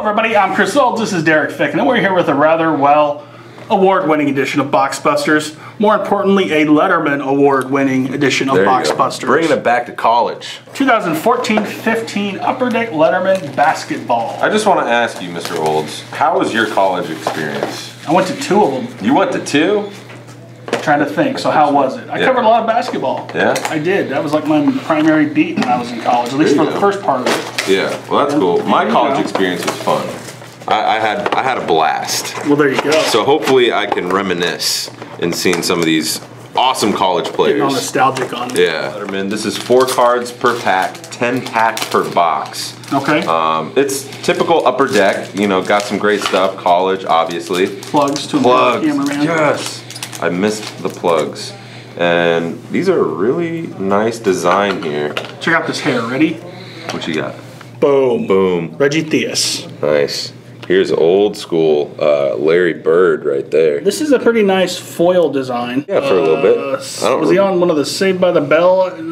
Hello everybody, I'm Chris Olds, this is Derek Fick, and we're here with a rather, well, award-winning edition of Boxbusters. More importantly, a Letterman award-winning edition of Boxbusters. Bringing it back to college. 2014-15 Upper Deck Letterman Basketball. I just want to ask you, Mr. Olds, how was your college experience? I went to two of them. You went to two? I'm trying to think, so how was it? I covered a lot of basketball. Yeah? I did. That was like my primary beat when I was in college, at least for the first part of it. Yeah, well that's cool. My college experience was fun. I had a blast. Well, there you go. So hopefully I can reminisce and seeing some of these awesome college players. Getting all nostalgic on it. Yeah. Letterman, this is 4 cards per pack, 10 packs per box. Okay. It's typical Upper Deck. You know, got some great stuff. College, obviously. Plugs to the cameraman. Yes. I missed the plugs. And these are really nice design here. Check out this hair. Ready? What you got? Boom. Boom. Reggie Theus. Nice. Here's old school Larry Bird right there. This is a pretty nice foil design. Yeah, for a little bit. Was he on one of the Saved by the Bell? He's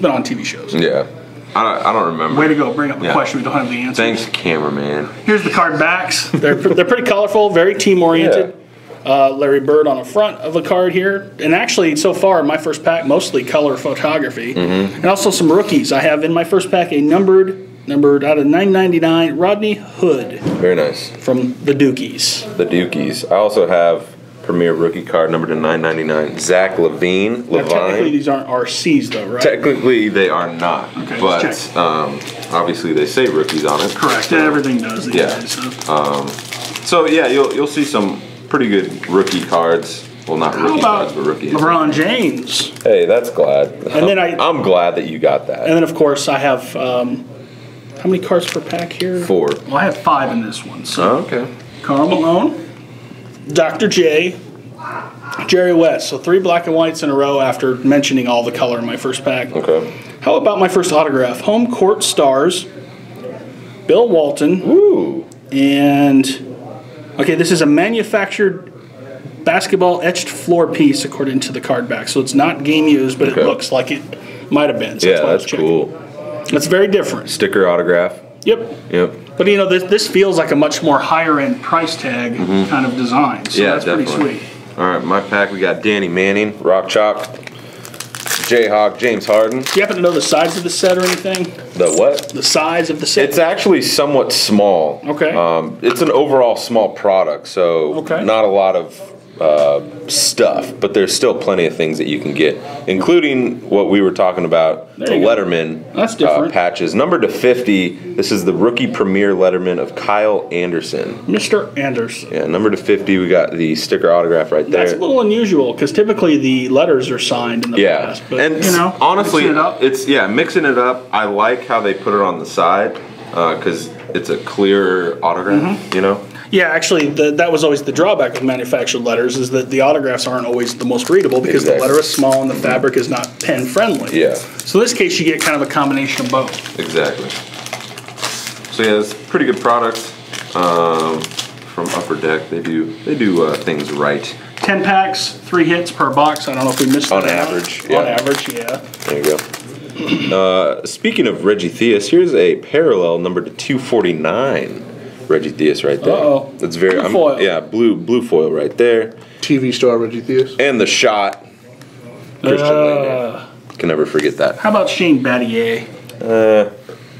been on TV shows. Yeah. I don't remember. Way to go. Bring up a question. We don't have the answer. Thanks, cameraman. Here's the card backs. They're pretty colorful, very team-oriented. Yeah. Larry Bird on the front of the card here. And actually, so far, my first pack, mostly color photography. And also some rookies. I have in my first pack a numbered out of 999, Rodney Hood. Very nice. From the Dukies. The Dukies. I also have premier rookie card numbered to 999, Zach Levine. Now, technically, these aren't RCs, though, right? Technically, they are not. Okay, but let's check. Obviously, they say rookies on it. Correct. So, everything does. Yeah. So, yeah, you'll see some pretty good rookie cards. Well, not rookie cards, but rookie. LeBron James. Hey, that's glad. And then I'm glad that you got that. And then, of course, I have how many cards per pack here? 4. Well, I have 5 in this one. So, okay. Karl Malone, Dr. J, Jerry West. So 3 black and whites in a row after mentioning all the color in my first pack. Okay. How about my first autograph? Home Court Stars, Bill Walton. Ooh. And okay, this is a manufactured basketball etched floor piece according to the card back. So it's not game used, but it looks like it might have been. So yeah, that's cool. That's very different. Sticker autograph. Yep. Yep. But you know, this feels like a much more higher end price tag kind of design. So yeah, that's pretty sweet. All right, my pack, we got Danny Manning, Rock Chalk, Jayhawk, James Harden. Do you happen to know the size of the set or anything? The what? The size of the set. It's actually somewhat small. Okay. It's an overall small product, so not a lot of stuff, but there's still plenty of things that you can get, including what we were talking about, the Letterman patches. Numbered to 50, this is the rookie premier Letterman of Kyle Anderson. Mr. Anderson. Yeah, numbered to 50, we got the sticker autograph right there. That's a little unusual, because typically the letters are signed in the past. But, and you know, honestly, mixing it up, I like how they put it on the side, because it's a clearer autograph, you know? Yeah, actually, that was always the drawback with manufactured letters, is that the autographs aren't always the most readable because the letter is small and the fabric is not pen-friendly. Yeah. So in this case, you get kind of a combination of both. Exactly. So yeah, it's a pretty good product from Upper Deck. They do things right. 10 packs, 3 hits per box. I don't know if we missed that. On average. Yeah. On average, yeah. There you go. Speaking of Reggie Theus, here's a parallel number to 249. Reggie Theus right there. Uh-oh. That's very foil. Yeah, blue foil right there. TV star Reggie Theus. And the shot. Christian Lander. Can never forget that. How about Shane Battier?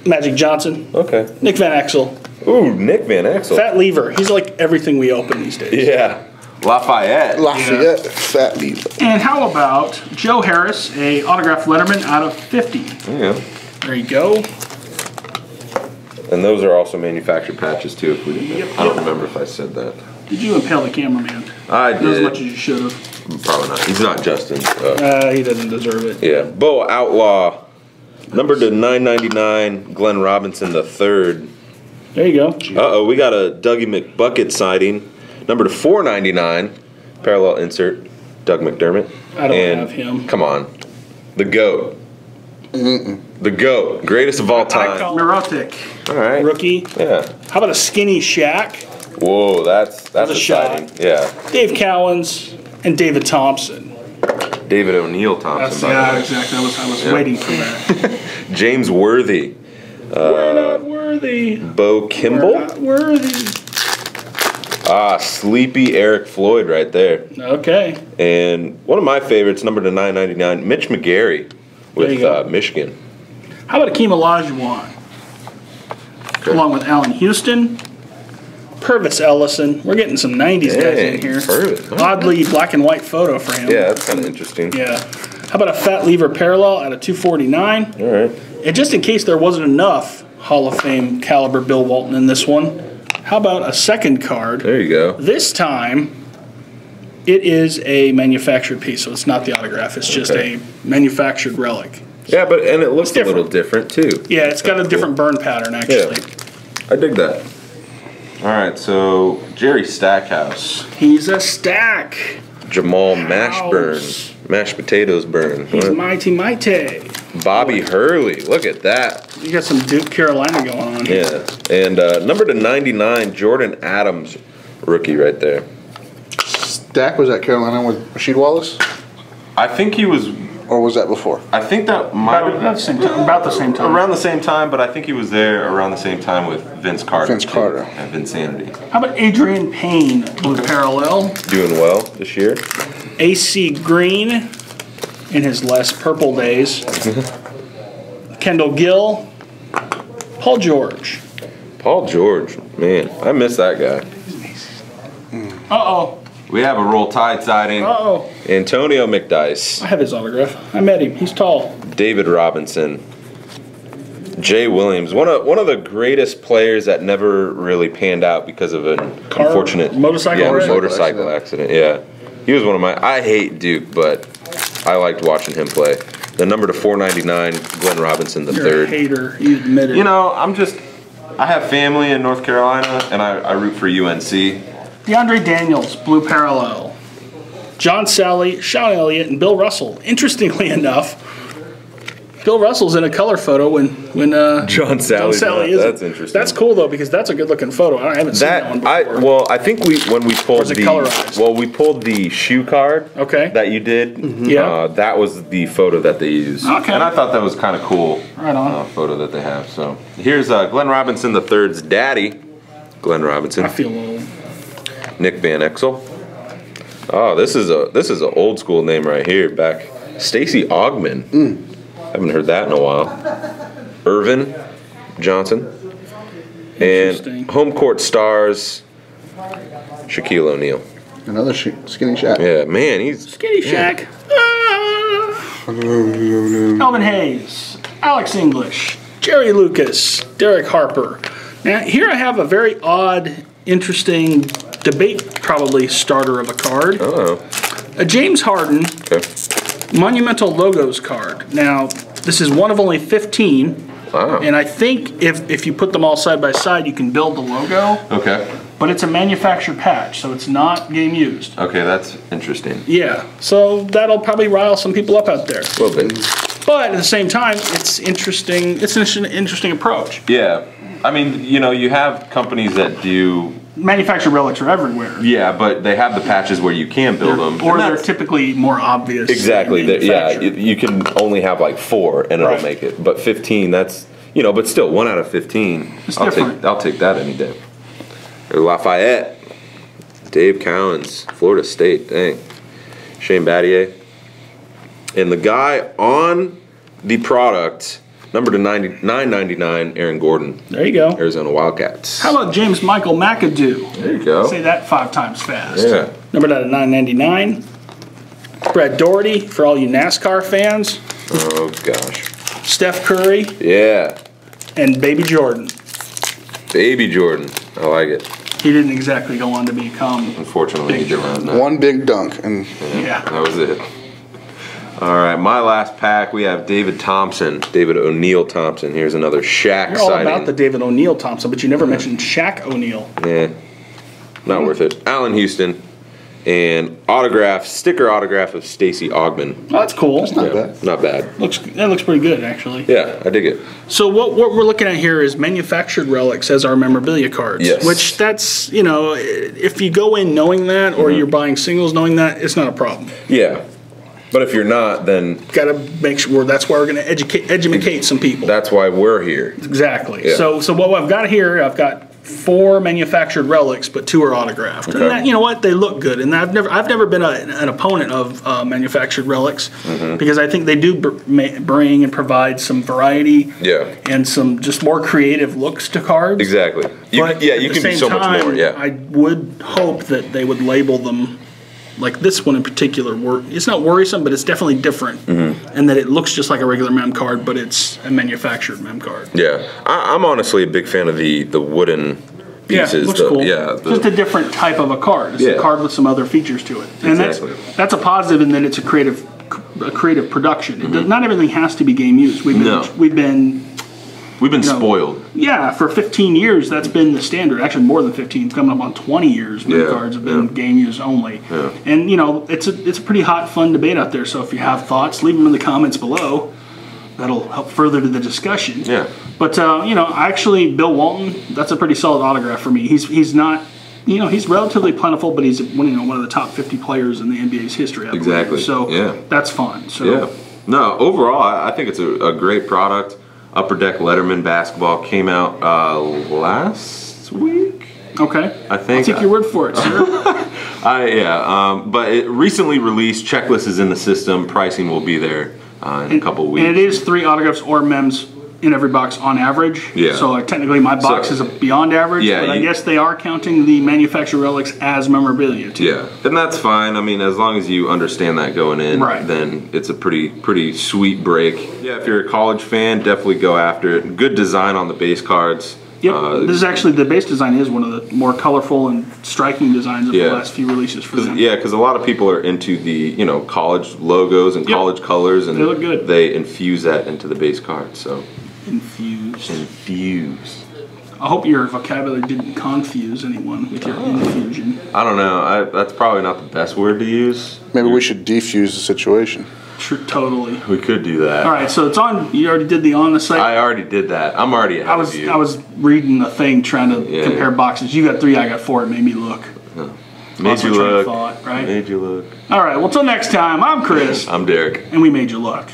Magic Johnson. Okay. Nick Van Exel. Ooh, Nick Van Exel. Fat Lever. He's like everything we open these days. Yeah. Lafayette. Yeah. Fat Lever. And how about Joe Harris, a autographed Letterman out of 50. Yeah. There you go. And those are also manufactured patches too. If we didn't, I don't remember if I said that. Did you impale the cameraman? I did. Not as much as you should have. Probably not. He's not Justin. He doesn't deserve it. Yeah. Bo Outlaw, numbered to 999. Glenn Robinson III. There you go. We got a Dougie McBucket sighting, numbered to 499. Parallel insert, Doug McDermott. I don't have him. Come on, the GOAT. The GOAT, greatest of all time. Neurotic. All right. Rookie. Yeah. How about a skinny Shaq? Whoa, that's a shot. Yeah. Dave Cowens and David Thompson. David O'Neill Thompson. Exactly. I was waiting for that. James Worthy. We're not worthy. worthy. Bo Kimble? We're not worthy. Ah, sleepy Eric Floyd right there. Okay. And one of my favorites, number to 999, Mitch McGary with Michigan. How about Akeem Olajuwon? Okay. Along with Allen Houston. Purvis Ellison. We're getting some 90s guys in here. Purvis. Oddly black and white photo for him. Yeah, that's kind of interesting. Yeah. How about a Fat Lever parallel out of 249? All right. And just in case there wasn't enough Hall of Fame caliber Bill Walton in this one, how about a second card? There you go. This time, it is a manufactured piece, so it's not the autograph. It's just a manufactured relic. Yeah, but and it looks a little different, too. Yeah, it's got a different burn pattern, actually. Yeah. I dig that. All right, so Jerry Stackhouse. He's a stack. Jamal Mashburn. Mashed potatoes burn. He's mighty mighty. Bobby Hurley. Look at that. You got some Duke Carolina going on. Yeah. And number to 99, Jordan Adams, rookie right there. Stack was at Carolina with Rasheed Wallace? I think he was. Or was that before? I think that might have been about the same time. Around the same time, but I think he was there around the same time with Vince Carter. Vince Carter. And Vinsanity. How about Adrian Payne with parallel? Doing well this year. AC Green in his last purple days. Kendall Gill. Paul George. Paul George. Man, I miss that guy. Uh-oh. We have a Roll Tide sighting. Uh-oh. Antonio McDice. I have his autograph. I met him. He's tall. David Robinson. Jay Williams. One of the greatest players that never really panned out because of an unfortunate motorcycle accident. Yeah. He was one of my... I hate Duke, but I liked watching him play. The number to 499, Glenn Robinson the third. You're a hater. You admit it. You know, I'm just... I have family in North Carolina, and I root for UNC. DeAndre Daniels, blue parallel. John Sally, Sean Elliott, and Bill Russell. Interestingly enough, Bill Russell's in a color photo when John Sally is. That's interesting. That's cool though because that's a good looking photo. I haven't seen that one before. I think when we pulled we pulled the shoe card. Okay. That you did. Mm-hmm. Yeah. That was the photo that they used. Okay. And I thought that was kind of cool. Right on. Photo that they have. So here's Glenn Robinson the third's daddy, Glenn Robinson. I feel old. Nick Van Exel. Oh, this is an old school name right here. Back Stacy Ogman. Haven't heard that in a while. Irvin Johnson. And home court stars Shaquille O'Neal. Another skinny Shaq. Yeah, man, he's skinny Shaq. Alvin Hayes, Alex English, Jerry Lucas, Derek Harper. Now here I have a very odd, interesting debate probably starter of a card. Oh. A James Harden Monumental Logos card. Now, this is one of only 15. Wow. And I think if you put them all side by side, you can build the logo. Okay. But it's a manufactured patch, so it's not game used. Okay, that's interesting. Yeah. So that'll probably rile some people up out there. A little bit. But at the same time, it's interesting. It's an interesting approach. Yeah. I mean, you know, you have companies that do... Manufactured relics are everywhere. Yeah, but they have the patches where you can build them. Or they're typically more obvious. Exactly. Yeah, you can only have like 4 and it'll make it. But 15, that's, you know, but still, 1 out of 15. It's different. I'll take that any day. Lafayette. Dave Cowens. Florida State. Dang. Shane Battier. And the guy on the product... Number to 999, Aaron Gordon. There you go. Arizona Wildcats. How about James Michael McAdoo? There you go. Say that 5 times fast. Yeah. Number to 999. Brad Doherty, for all you NASCAR fans. Oh, gosh. Steph Curry. Yeah. And Baby Jordan. Baby Jordan. I like it. He didn't exactly go on to become... Unfortunately, he didn't. No. One big dunk. And yeah. That was it. All right, my last pack, we have David Thompson, David O'Neal Thompson. Here's another Shaq sighting. You're all about the David O'Neal Thompson, but you never mentioned Shaq O'Neal. Yeah, not worth it. Allen Houston, and sticker autograph of Stacy Ogman. Oh, that's cool. That's not bad. Not bad. That looks pretty good, actually. Yeah, I dig it. So what we're looking at here is manufactured relics as our memorabilia cards. Yes. Which that's, you know, if you go in knowing that or you're buying singles knowing that, it's not a problem. Yeah. But if you're not, then got to make sure. That's why we're going to educate some people. That's why we're here. Exactly. Yeah. So what I've got here, I've got 4 manufactured relics, but 2 are autographed. Okay. And that, you know what? They look good. And I've never been an opponent of manufactured relics because I think they do bring and provide some variety. Yeah. And some just more creative looks to cards. Exactly. You can be so much more. Yeah. I would hope that they would label them. Like this one in particular, it's not worrisome, but it's definitely different, and that it looks just like a regular mem card, but it's a manufactured mem card. Yeah, I'm honestly a big fan of the wooden pieces. Yeah, it looks cool. Yeah, just a different type of a card. It's a card with some other features to it, and that's a positive in that it's a creative production. It does, not everything has to be game used. We've been spoiled. Yeah, for 15 years, that's been the standard. Actually, more than 15. It's coming up on 20 years when cards have been game used only. Yeah. And, you know, it's a pretty hot, fun debate out there. So if you have thoughts, leave them in the comments below. That'll help further to the discussion. Yeah. But, you know, actually, Bill Walton, that's a pretty solid autograph for me. He's not, you know, he's relatively plentiful, but he's one of the top 50 players in the NBA's history. Exactly. So that's fun. So. Yeah. No, overall, I think it's a great product. Upper Deck Letterman basketball came out last week. Okay, I think. I'll take your word for it, sir. But it recently released. Checklist is in the system. Pricing will be there in a couple weeks. And it is 3 autographs or mems in every box on average. Yeah. So technically, my box is beyond average. Yeah. But I guess they are counting the manufactured relics as memorabilia too. Yeah, and that's fine. I mean, as long as you understand that going in, then it's a pretty sweet break. Yeah. If you're a college fan, definitely go after it. Good design on the base cards. Yep. This is actually the base design is one of the more colorful and striking designs of the last few releases for them. Yeah, because a lot of people are into the college logos and college colors, and they look good. They infuse that into the base card. So. Infused. I hope your vocabulary didn't confuse anyone with your infusion. I don't know. That's probably not the best word to use. Maybe we should defuse the situation. Sure, totally. We could do that. All right, so it's on. You already did the on the site. I already did that. I'm already ahead of you. I was reading the thing trying to compare boxes. You got 3, I got 4. It made me look. Made you look. Thought, right? Made you look. All right. Well, till next time. I'm Chris. I'm Derek. And we made you look.